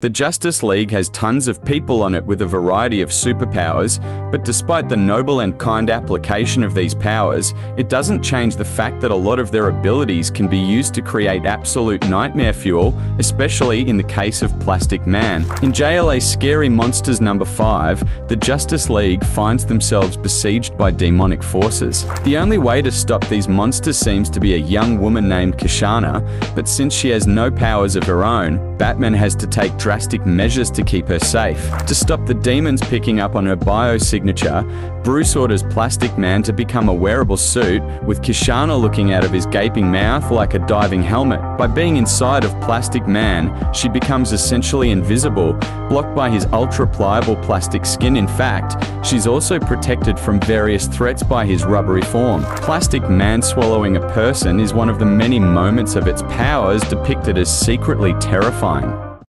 The Justice League has tons of people on it with a variety of superpowers, but despite the noble and kind application of these powers, it doesn't change the fact that a lot of their abilities can be used to create absolute nightmare fuel, especially in the case of Plastic Man. In JLA Scary Monsters number 5, the Justice League finds themselves besieged by demonic forces. The only way to stop these monsters seems to be a young woman named Kishana, but since she has no powers of her own, Batman has to take drastic measures to keep her safe. To stop the demons picking up on her biosignature, Bruce orders Plastic Man to become a wearable suit, with Kishana looking out of his gaping mouth like a diving helmet. By being inside of Plastic Man, she becomes essentially invisible, blocked by his ultra-pliable plastic skin. In fact, she's also protected from various threats by his rubbery form. Plastic Man swallowing a person is one of the many moments of its powers depicted as secretly terrifying.